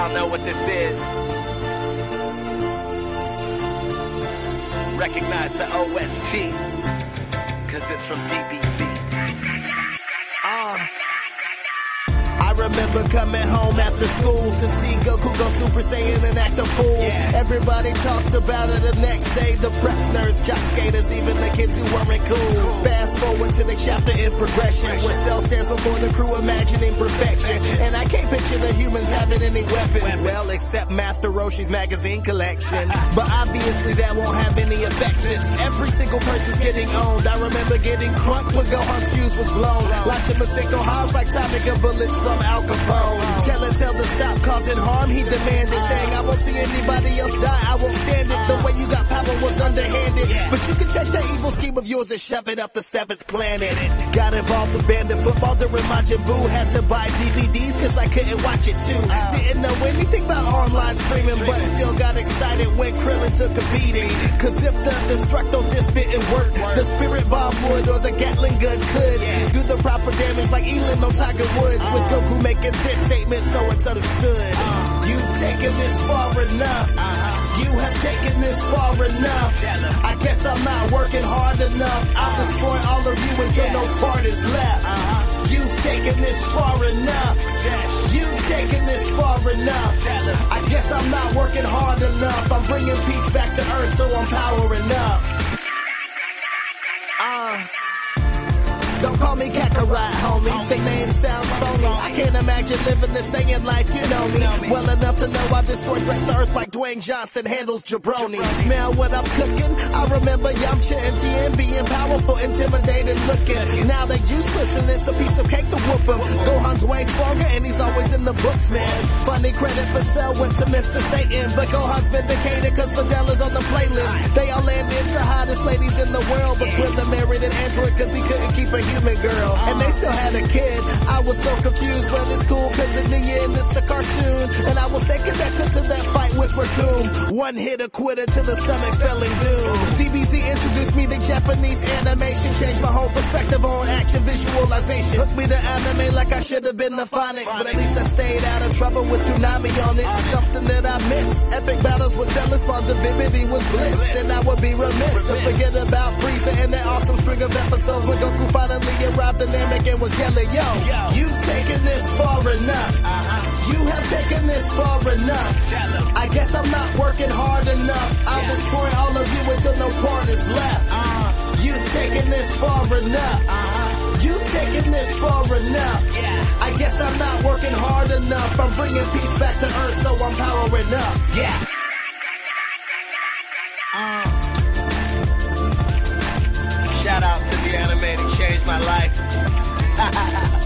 y'all know what this is. Recognize the OSG, cause it's from DBC. I remember coming home after school to see Goku go Super Saiyan and act a fool. Yeah. Everybody talked about it the next day. The preps, nerds, jock skaters, even the kids who weren't cool. Fast forward to the chapter in progression, where Cell stands before the crew imagining perfection. And I can't picture the humans having any weapons. Well, except Master Roshi's magazine collection. But obviously that won't have any effect since every single person's getting owned. I remember getting crunk when Gohan's fuse was blown. Launching Maseko Haas like Tommy gun bullets from Al Capone. Telling Cell to stop causing harm, he demanded, saying, I won't see anybody else die, I won't stand it. The way you got power was underhanded, but you can take that evil scheme of yours and shove it up the 7th planet. Got involved with band and football during Majin Buu. Had to buy DVDs cause I couldn't watch it too. Didn't know anything about online streaming, but still got excited when Krillin took a beating. Cause if the Destructo disc didn't work, the Spirit Bomb would, or the Gatling gun could do the proper damage like Elon on Tiger Woods. With Goku making this statement so it's understood. You've taken this far enough. You have taken this far enough. I guess I'm not working hard enough. I'll destroy all of you until no part is left. You've taken this far enough. You've taken this far enough. I guess I'm not working hard enough. I'm bringing peace back to Earth, so I'm powering up. Don't call me Kakarot, homie. The name sounds phony. I can't imagine living the same life, you know me. Well enough to know I destroy threats to Earth like Dwayne Johnson handles jabroni. Smell what I'm cooking? I remember Yamcha and Tien being powerful, intimidating looking. Now they're useless and it's a piece of cake to whoop them. Gohan's way stronger and he's always in the books, man. Funny credit for Cell went to Mr. Satan, but Gohan's vindicated cause Fidela's on the playlist. They all landed the hottest ladies in the world, but Krillin married an android cause he couldn't keep her human girl, and they still had a kid. I was so confused, but it's cool cause in the end it's a cartoon, and I will stay connected to that fight with Raccoon. One hit a quitter to the stomach spelling doom. DBZ introduced me to Japanese animation, changed my whole perspective on action visualization. Hooked me to anime like I should have been the phonics, but at least I stayed out of trouble with Toonami on it. Something that I missed. Epic battles with Cell, sponsorivity was bliss, and I would be remiss to forget about Frieza and that awesome string of episodes when Goku finally arrived the Namek and was yelling, yo, you've taken this far enough. You have taken this far enough. I guess I'm not working hard enough. I'll destroy all of you until no part is left. You've taken this far enough. You've taken this far enough. I guess I'm not working hard enough. I'm bringing peace back to Earth, so I'm powering up. Shout out to the animated, changed my life.